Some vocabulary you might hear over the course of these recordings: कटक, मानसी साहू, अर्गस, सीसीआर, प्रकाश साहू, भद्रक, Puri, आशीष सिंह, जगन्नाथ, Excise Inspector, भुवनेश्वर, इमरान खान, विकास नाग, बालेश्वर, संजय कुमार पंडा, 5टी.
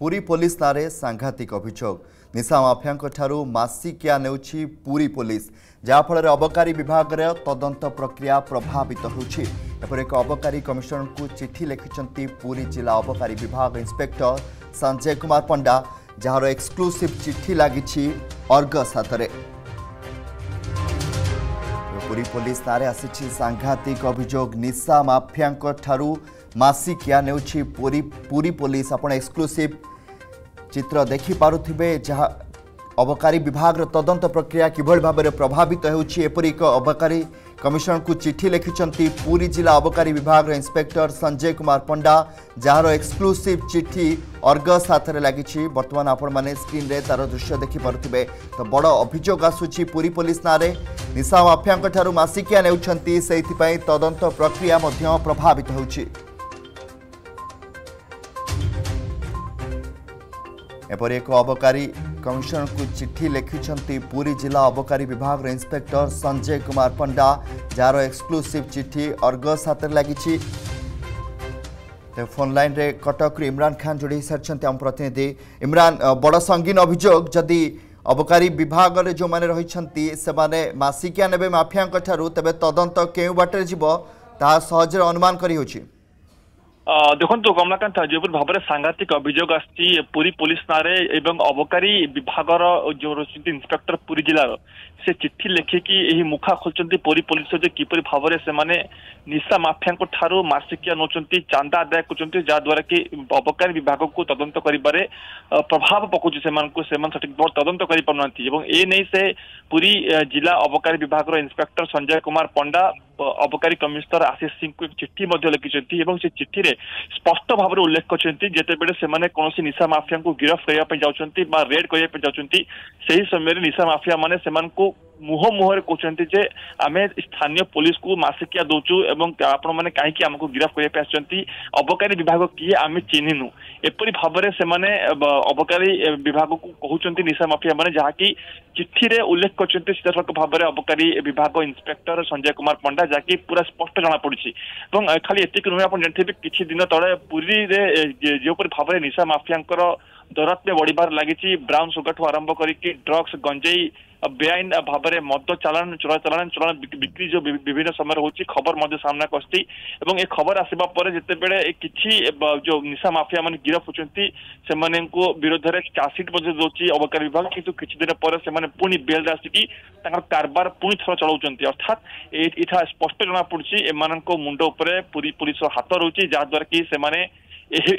Puri police नारे सांघातिक अभियोग निशा माफिया मासिकिया नेउछि पुरी पुलिस जहाँफल अबकारी विभाग तदंत प्रक्रिया प्रभावित होछि। एक अबकारी कमिशनर को चिठी लिखिं पुरी जिला अबकारी विभाग इंस्पेक्टर संजय कुमार पंडा जार एक्सक्लूसिव चिठी लगी अर्गस हाथ पुरी पुलिस नारे आसी सांघातिक अभियोग निशा माफिया मासिकिया नेउछि पुरी पुलिस। आपण एक्सक्लूसिव चित्र देखि पारुथिबे जहाँ अबकारी विभाग तदंत प्रक्रिया किभल भाव में प्रभावित होउछि। एपरि एक अबकारी कमिशनर को चिठी लिखिचंती पुरी जिला अबकारी विभाग इंस्पेक्टर संजय कुमार पंडा जार एक्सक्लूसिव चिठी अर्गस हाथ में लगी। बर्तमान आपण माने स्क्रीन रे तार दृश्य देखि पारुथिबे। तो बड़ अभियोग आसुछि पुरी पुलिस नारे निशा माफिया मासिकिया नेउछंती सेइथिपई तदंत प्रक्रिया मध्य प्रभावित होउछि। एपर एक अबकारी कमिशनर को चिठी लिखिंट पुरी जिला अबकारी विभाग इंस्पेक्टर संजय कुमार पंडा जार एक्सक्लूसिव चिठी अर्गस हाथ में लगी। फोन लाइन रे कटक इमरान खान जोड़ी सारी आम प्रतिनिधि इमरान, बड़ संगीन अभियोग जदि अबकारी विभाग रे जो माने रही से मासिकिया ने माफिया तेज तदंत के बाटे जीव ता सहज अनुमान कर देखु कमलाकांत जोपर भाव में सांघातिक अभियोग आसी पुरी पुलिस नारे एवं अबकारी विभाग जो रही इंस्पेक्टर पुरी जिलार से चिठी लेखिकी यही मुखा खोलते पुरी पुलिस जो किपर भाव में निशा माफिया ठारू मासिकिया नौ चांदा आदाय कर जहाद्वारा कि अबकारी विभाग को तदंत कर प्रभाव पकाउछी सठिक भाव तदंत करना से पुरी जिला अबकारी विभाग इंस्पेक्टर संजय कुमार पंडा अबकारी कमिशनर आशीष सिंह को एक चिठी लिखिं और चिठी में स्पष्ट भाव में उल्लेख करते कौन निशा माफिया को गिरफ्त करने बा रेड करने सही समय निशा माफिया माने मुह मुहर कहते जे आम स्थानीय पुलिस को मासिकिया दौचु आपण मैंने कहीं आमको गिरफ्त करने अबकारी विभाग किए आम चिन्हनु एपरी भाव में से अबकारी विभाग को कहते निशा माफिया माने जहाँकि चिठी में उल्लेख करते सीधासख भाव में अबकारी विभाग इंस्पेक्टर संजय कुमार पंडा जहाँकि पूरा स्पष्ट जना पड़ी। खाली एतिक नुहे आप जानते किसी दिन तले पुरी जो भाव में निशा माफिया दौरात्म्य बढ़िबार लगी ब्राउन सुगर ठू आरंभ करके ड्रग्स गंजेई बेआईन भाव में मद चालान चोरा चालान बिक्री जो विभिन्न समय होती खबर मध्य सामना करती ए खबर आसवा पर जितेबले किसी जो निशा माफिया माने गिरफ्त होती से विरोध में चार्जसीट दौर अबकारी विभाग किंतु किसी दिन पर पुणी बेल आसिकी कारबार पुणी थर चलाउछंती अर्थात इठा स्पष्ट जना पड़ी एम मुंड उपरे पुरी पुलिस हाथ रही जहाद्वारा कि से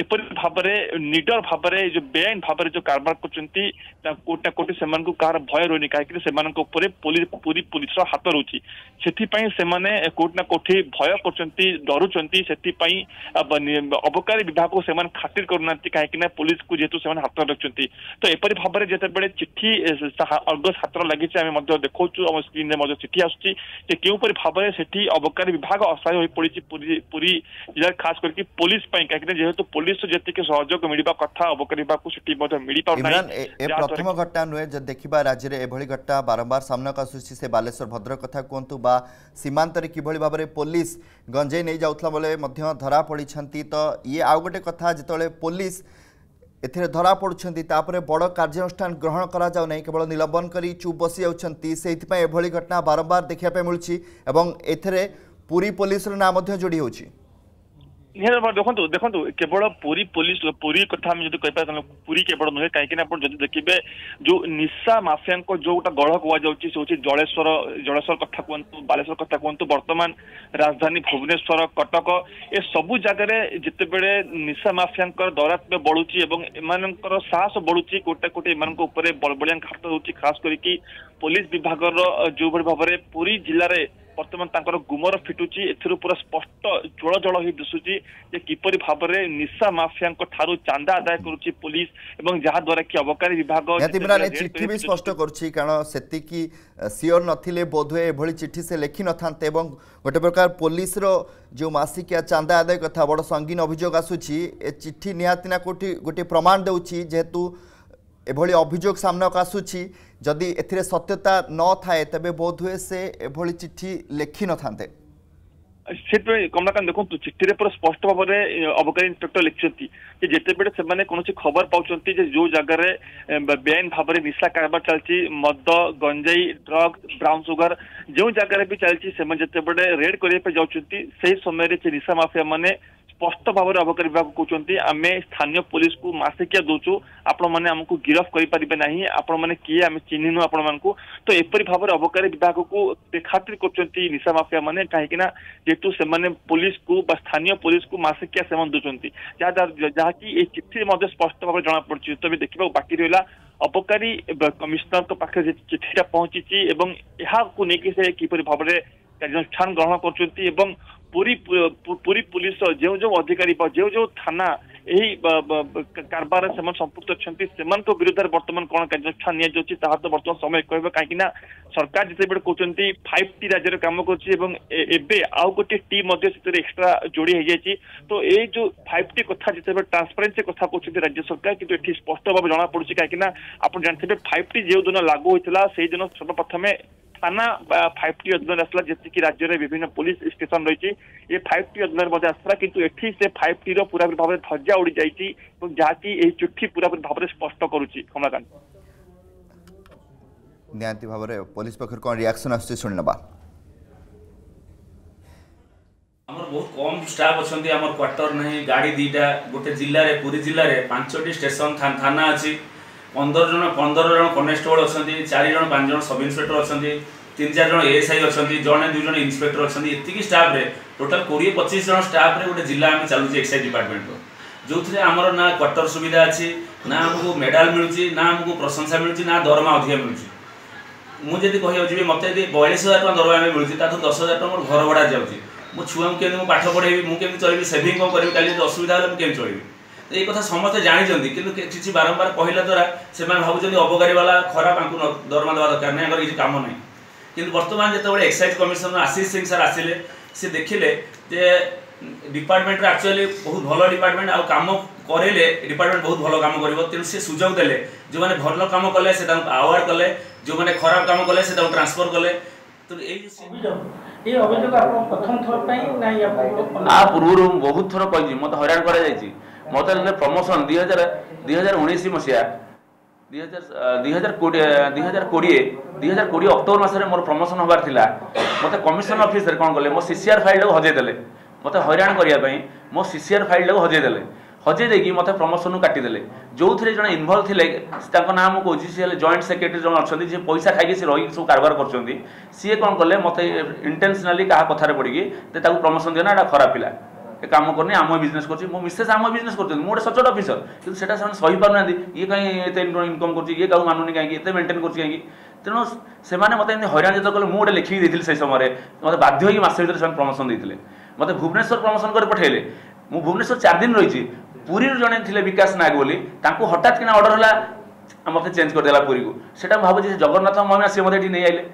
एपरी भाव में निडर भाव में जो बेआईन भाव में जो कारबार कर कोटा कोटी से कहार भय रोनी कहीं पूरी पुलिस हाथ रोची से कोटना कोटी भय कर डरुंच से अबकारी विभाग को खातिर करना कहीं पुलिस को जेहेतु से हाथ रखुंट। तो एपरी भाव में जितेबाला चिठी अर्गस हाथ लगी आम देखा आम स्क्रीन में चिठी आसूसी क्योंपरि भाव में से अबकारी विभाग असहाय हो पड़ी पूरी जिला खास करके पुलिस कहीं तो पुलिस कथा प्रथम घटना नुहे देखा राज्य में एभली घटना बारंबार सामना से बालेश्वर भद्रक कथा कहतु बा सीमांत कि भाव में पुलिस गंजे नहीं जाऊला बेले धरा पड़ी। तो ये आउ गोटे कथा जिते पुलिस एथे धरा पड़ुछंती बड़ कार्यानुष्ठान ग्रहण करा जाउ नै केवल निलंबन करी चुप बसी जाउछंती सेइथिपई एभली घटना बारंबार देखिया पे मिलुछि एवं एथरे पुरी पुलिस रो नाम मध्य जोड़ी होउछि। देखो देखो केवल पूरी पुलिस पूरी कथा कही पूरी केवल नुहे कहीं देखिए जो निशा माफिया को जो गोटे गढ़ कहुचे से हूँ जलेश्वर कथा कहतु बालेश्वर कथा कहतु बर्तमान राजधानी भुवनेश्वर कटक ए सबू जगार जितेबले निशा माफिया दौरात्म्य बढ़ुची और एम साहस बढ़ुची कोटे कोटे एम बलबलिया घाट होती खास करके पुलिस विभाग जो भाव में पूरी जिले बर्तमान तांकर गुमर फिटुची एथुर पूरा स्पष्ट जल जल हो दिशुची किपरि भाव में निशा माफिया ठारू चांदा आदाय करुची पुलिस एवं जहाद्वारा कि अबकारी विभाग चिठी भी स्पष्ट करुची कारण सेतिकी सियोर नथिले बोधवे एभली चिठी से लेखि नथांते एवं गोटे प्रकार पुलिस रो जो मासिकिया चांदा आदाय कथा बड़ संगीन अभियोग आसुची ए चिठी निहाती ना कोठी गोटे प्रमाण देउची जेहेतु एभली अभियोग सामना को आसुची जदि एथिरे सत्यता न थाए तबे बोध हुए से एभली चिठी लेखि न थांते। कमलाकांत देखो चिठी पूरा स्पष्ट भाव में अबकारी इंस्पेक्टर लिखिं जितेबले से कौन खबर पाँच जो जगार बेआईन भाव में निशा कारबार चलती मद गंजाई ड्रग ब्राउन सुगर जो जगार भी चलती जितेबले रेड करने जाऊँच समय निशा माफिया मैंने स्पष्ट भाव में अबकारी विभाग कहते आम स्थानीय पुलिस को मसिकिया दौचु आपण मैंने आमको गिरफ करें ना आपण मैंने किए आम चिन्हनु आपण तो एपरी भाव में अबकारी विभाग को बेखातिर कर निशा माफिया मैंने कहीं जेहेतु से पुलिस को स्थानीय पुलिस को मसिकिया सेवन दौरान जहाँकि चिठी स्पष्ट भाव में जना पड़ी तो भी देखा बाकी रहा अबकारी कमिशनर पाखे चिठीटा पहुंची यह से किपर भाव में कार्यानुष्ठान ग्रहण कर पुरी पुरी पुलिस जो जो अधिकारी जो जो थाना यही कारबार से संपुक्त अच्छा को विरुद्ध बर्तमान कौन कार्यानुष्ठान निता तो बर्तमान समय कह कहीं सरकार जितेबाड़ कहते 5टी राज्य कम करोटे टीम एक्सट्रा जोड़ी हो जाए तो ये जो 5टी कथ जिते ट्रांसपेरेन्सी कथा कहते राज्य सरकार कि स्पष्ट भाव जना पड़ी कहीं आप जानते 5टी जो दिन लागू होता से दिन सर्वप्रथम थाना 5टी अधीन आसला जी राज्य में विभिन्न पुलिस स्टेशन रही 5टी अधीन आसला किंतु एठी से 5टी पूरा भाव में धज्जा उड़ी जाती जहाँकि यह चिठी पूरा भाव में स्पष्ट करुच्ची कमलाकांत निहांती भाव में पुलिस पक्ष कौन रिएक्शन आसुची सुनवा आमर बहुत कम स्टाफ अच्छे आम क्वार्टर ना गाड़ी दीटा गोटे जिले में पूरी जिले में 5टी स्टेशन थाना अच्छी 15 जन कनेस्टेबल अच्छा 4 जन 5 जन सब इन्स्पेक्टर अच्छा 3-4 जन एएसआई अच्छा जड़े 2 जन इन्स्पेक्टर अच्छा इतनी स्टाफ टोटाल 20-25 जन स्टाफ रे गोटे जिला आम चलू एक्साइज डिपार्टमेंट जो थे आमर ना क्वार्टर सुविधा अच्छी ना आमको मेडाल मिलूँ ना आमको प्रशंसा मिलूँ ना दरमा अधिक मिलूँ मुझे कह मत 42,000 टका दरमा मिलूँ ताकि 10,000 टका मोर घर भड़ा जाऊँगी मो छुआ मुझे पाठ पढ़ेबी मुझे चलबी सेविंग कौन करी कल असुविधा होगा मुझे चलबी तो ये कथा समस्ते जानी कि किसी बारंबार कहला द्वारा से भाई अबकारी वाला खराब आपको दरमा देवा दरकार नहीं आगे किसी कम ना कि बर्तमान जो excise commissioner आशीष सिंह sir आसिले सी देखिले जे डिपार्टमेंट एक्चुअली बहुत भल डिपार्टमेंट आ कम करेले डिपार्टमेंट बहुत भल कम कर तेणु सी सुजोग देले जो मैंने भल कम कले आवार्ड कले जो मैंने खराब कम कले ट्रांसफर कले तो ये अभियोग प्रथम थर ना पूर्व बहुत थर कही मत हराण कर मत प्रमोशन 2019 मसीहा 2020 अक्टोबर मसरे मोर प्रमोशन होबार थिला मत कमिशन ऑफिस रे कोन गले मो सीसीआर फाइल ला हजे देले मत हैरान करिया पई मो सीसीआर फाइल ला हजे देकी मत प्रमोशन काटी देले जो थे जन इन्वॉल्व थिले ताको नाम को जी से जॉइंट सेक्रेटरी जन अछंती जे पैसा खाइ के रही सब कारबार करछंती सी कोन गले मत इंटेंशनली कहा कथार पड़ी कि ताको प्रमोशन देना एटा खराब पिला काम करनी आम बिजनेस करो मो मिसेस आम बिजनेस करो गोटे सचोट अफिसर कि सही पार ना ये कहीं इनकम करे क्या मानुनी कहीं मेन्टेन करें तेणु से मत हईराण जो कले मुझे लिखिक देती से समय मतलब बाध्य होगी मस भर से प्रमोशन देते मत भुवनेश्वर प्रमोशन कर पठेले मुझ भुवनेश्वर 4 दिन रही पुरी जड़े थे विकास नाग बोली हठात किना अर्डर है मत चेंज करदेला पुरी को सैटा भावी जगन्नाथ महिमा सी मत नहीं आइले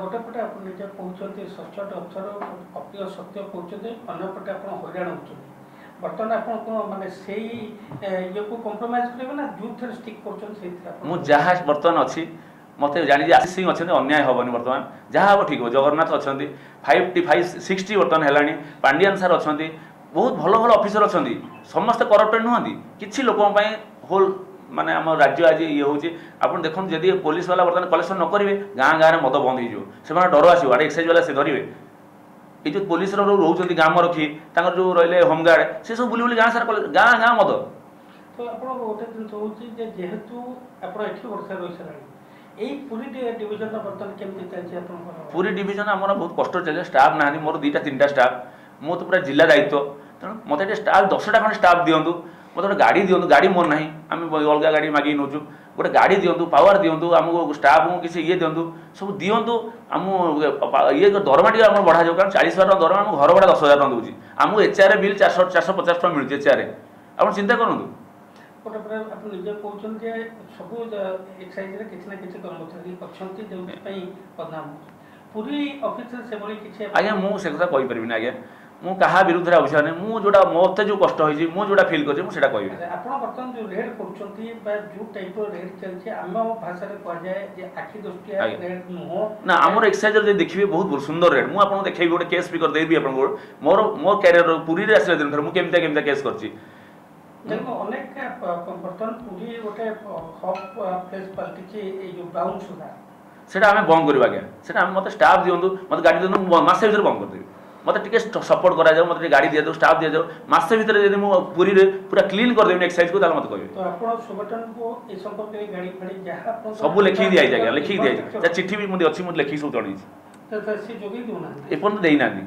गोटे पटे निजे कहते सचोट अक्षर अप्रिय सत्य कहते अन्यपटे हईराण हो बर्तमान आपने से ये को कंप्रोमाइज करेंगे ना जो थे स्टिक कर मुझे बर्तमान अच्छी मत जानी आशीष सिंह अच्छा अन्याय हेनी बर्तमान जहाँ हम ठीक हो जगन्नाथ अच्छा 560 बर्तमान है पांडियान सार अच्छा बहुत भल भल अफिसर अच्छा समस्त करप्टेड नुहति किसी लोकपाई होल माने आम राज्य आज ये हूँ आप देखो जदि पुलिस वाला बर्तमान कलेक्शन न करेंगे गाँ गाँव में मद बंद हो डर आसो आड़े एक्साइज वाला से धरवे ये जो पुलिस रोच ग्राम रखी तर जो रे होमगार्ड से सब बुले बुले गाँ सार गाँ गाँ मद तो गोटे जिन जेहेतु पुरी डिविजन आमर बहुत कष्ट चलिए स्टाफ ना मोर 2-3टा स्टाफ मो तो पूरा जिला दायित्व तेणु मतलब स्टाफ 10टा खंड स्टाफ दिंतु मत गोटे गाड़ी दिंतु गाड़ी मोर ना आम अलग गाड़ी मागिक नौ गोटे गाड़ी दिंतु पावर दिंतु आमको स्टाफ को किसी ये दिंतु सब दिंतु आम ये दरमा टी बढ़ा जाओ कारण 40,000 टका दरमा घर भड़ा 10,000 टका दूसरी आमको एचआर बिल 450 टका मिलूँ एचआर आप चिंता करूँ गोटे कहते सब एक्साइज किसी ना किसी पूरी अफिसर से आज्ञा मुझे कथा कहीपरि आज्ञा मु कहा विरुद्ध रे अभियान मु जोडा मोते जो कष्ट होई जे मु जोडा फील कर जे मु सेटा कहबे आपण बर्तन जो रेड करछंती बा जो टाइप रो रेड चलछे आमा भाषा रे कह जाय जे आखी दृष्टिया रेड नु ना हमर एक्सरसाइज जे देखिबे बहुत सुंदर रेड मु आपण देखैबे गोटे केस भी कर देबी आपण मोर कैरियर पुरी रे आसले दिन मु केमता केस करछि देखो अनेक बर्तन पुरी गोटे हॉप प्लेस पलटिछि ए जो ब्राउन सुधा सेटा हमें बंद करबा के सेटा हम मते स्टाफ दियंतु मते गाडी दियंतु मासे भीतर बंद कर देबी मत सपोर्ट करा जाओ मतलब गाड़ी दि जाओ स्टाफ दि जाओ मासे भीतर यदि मु पूरी रे पूरा क्लीन कर देबी एक्सरसाइज को ताले मत कहबे तो आपण सुबटन को ए संपर्क में गाड़ी फाड़ी जहां अपन सब लिखि दिया जाय लिखि दिया जा चिट्ठी भी मुदे अछि मु लिखि सब जणी त से जोगी दोना एपन तो देई नानी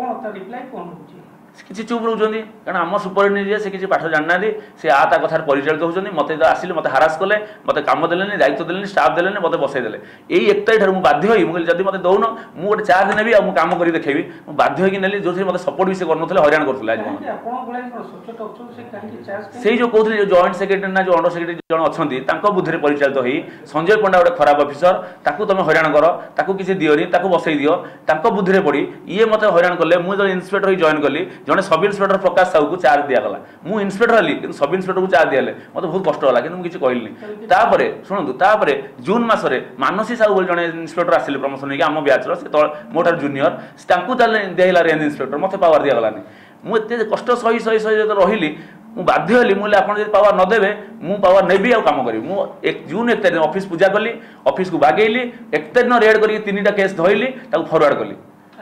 कोन त रिप्लाई कोन होछि किछि चुप रहउ जंदी कारण हम सुपरिनियर से किछि पाठ जानना दे से आ ता कथार परिचलित होउ जंदी मते आसिले मते हरास कले मते काम देलेनी दायित्व देलेनी स्टाफ देलेनी मते बसै देले एई एकतै ठार मु बाध्य होई मु जदी मते दउनो मु गोटे चार्ज नेबी आ मु काम करी देखैबी मु बाध्य होई कि नेली जोसे मते सपोर्ट बिसे करनथले हरान करथले आज मन आपण गोळे सोचत अछो से काहि चार्ज सेई जो कहथले जो जॉइंट सेक्रेटरी ना जो अंडर सेक्रेटरी जण अछंती तांको बुद्धि परिचलित होई संजय पंडा गोटे खराब ऑफिसर ताकू तमे हरान करो ताकू किछि दियोरी ताकू बसै दियो तांको बुद्धि पड़ी ये मते हरान करले मु जो इंस्पेक्टर होई जॉइन करली जने सब इन्स्पेक्टर प्रकाश साहू को चार्ज दिया गला मु इन्स्पेक्टर हली कि सब इन्स्पेक्टर को चार्ज दियाले मते बहुत कष्ट होला कि मु किछ कहलिनी तापरे सुनंतु तापरे जून मास रे मानसी साहू बोल जने इन्स्पेक्टर आसिले प्रमोशन होई कि हम बैच रो से मोटर जूनियर तांकू दले देला रेंज इन्स्पेक्टर मते पावर दिया गलानी मु एते कष्ट सही सही सही रहिली मु बाध्य हली मुले आपण जे पावर न देबे मु पावर नेबी आ काम करी मु 1 जून 1 तारिख ऑफिस पूजा करली ऑफिस को भागेली 1 तारिख न रेड करी तीनटा केस धइली ताको फॉरवर्ड करली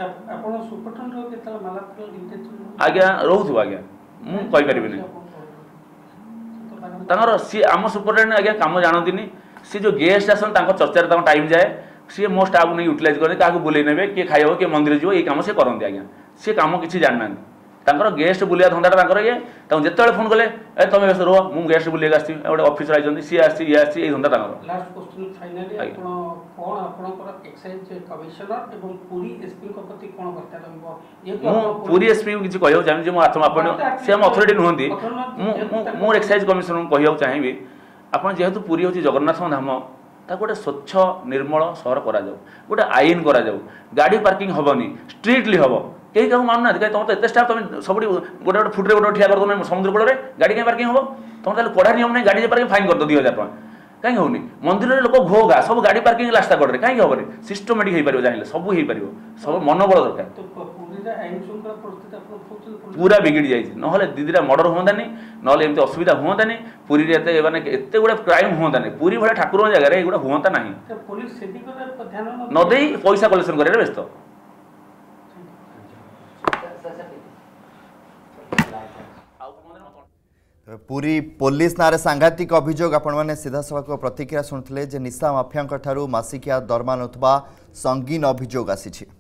आपण सुपरटन रो केतला मालापुर डिटेल आज्ञा रहउथु आज्ञा मु कहि परिबे नै तंगर सी हम सुपरटन आज्ञा काम जानतिनी सी जो गेस्ट आसन तांको चर्चा तांको टाइम जाय सी मो स्टाफ नै यूटिलाइज करने काको बुले नेबे के खाइबो के मंदिर जो ए काम से करनते आज्ञा सी काम किछि जाननानी तंगर गेस्ट बुलिया धंदाटा तांकर ये तां जेतेले फोन करले ए तमे बेस रहो मु गेस्ट बुलिया आछि एउटा ऑफिसर आइजंती सी आछि ये आछि ए धंदा तांकर लास्ट क्वेश्चन फाइनली आपण कोन आपनकर एक्साइज कमिशनर एवं पूरी एसपी को प्रति कोन करता रहबो जेको पूरी एसपी को किछ कहियो जानि जे मो आत्मा आपण से हम अथॉरिटी नहुंदी मो एक्साइज कमिशनर को कहियो चाहिबे आपण जेहेतु पूरी होची जगन्नाथ धाम ता गोटे स्वच्छ निर्मल शहर करा जाऊ गोटे आईन करा जाऊ गाड़ी पार्किंग हबनी स्ट्रिक्टली हबो केही कहू मानना काई तम तो एते स्टाफ तम सबडी गोटे गोटे फुट रे गोटे ठिया कर दो समुद्र कूल रे गाड़ी के पार्किंग हबो तम ताले कोडा नियम नै गाड़ी जे पार्किंग फाइन कर दो 2000 टका कहीं होनी मंदिर में लोक घोगा सब गाड़ी पार्किंग रास्ता कड़े कहीं हम सिस्टमेटिक हो पार चाहिए सब हो पार सब मनोबल दरकार पूरा बिगिड़ जाए ना दीदीटा मर्डर हमानी ना एमती असुविधा हमानी पूरी मैंने एत गुड़ा क्राइम हमानी पूरी भाई ठाकुर जगह ये हमाता ना नदे पैसा कलेक्शन कर व्यस्त पूरी पुलिस नारे सांघातिक अभियोग आपण मैंने सीधासख प्रतिक्रिया शुणुते निशा माफिया मासिकिया दरमा नौथवा संगीन अभियोग आसी।